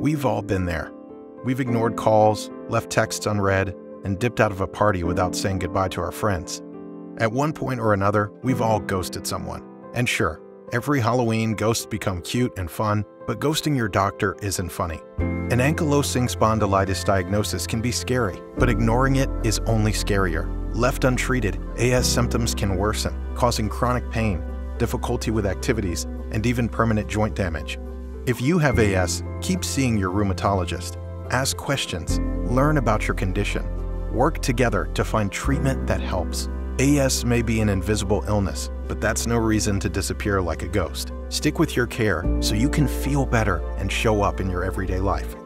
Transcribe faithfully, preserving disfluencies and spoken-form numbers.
We've all been there. We've ignored calls, left texts unread, and dipped out of a party without saying goodbye to our friends. At one point or another, we've all ghosted someone. And sure, every Halloween, ghosts become cute and fun, but ghosting your doctor isn't funny. An ankylosing spondylitis diagnosis can be scary, but ignoring it is only scarier. Left untreated, A S symptoms can worsen, causing chronic pain, difficulty with activities, and even permanent joint damage. If you have A S, keep seeing your rheumatologist. Ask questions, learn about your condition. Work together to find treatment that helps. A S may be an invisible illness, but that's no reason to disappear like a ghost. Stick with your care so you can feel better and show up in your everyday life.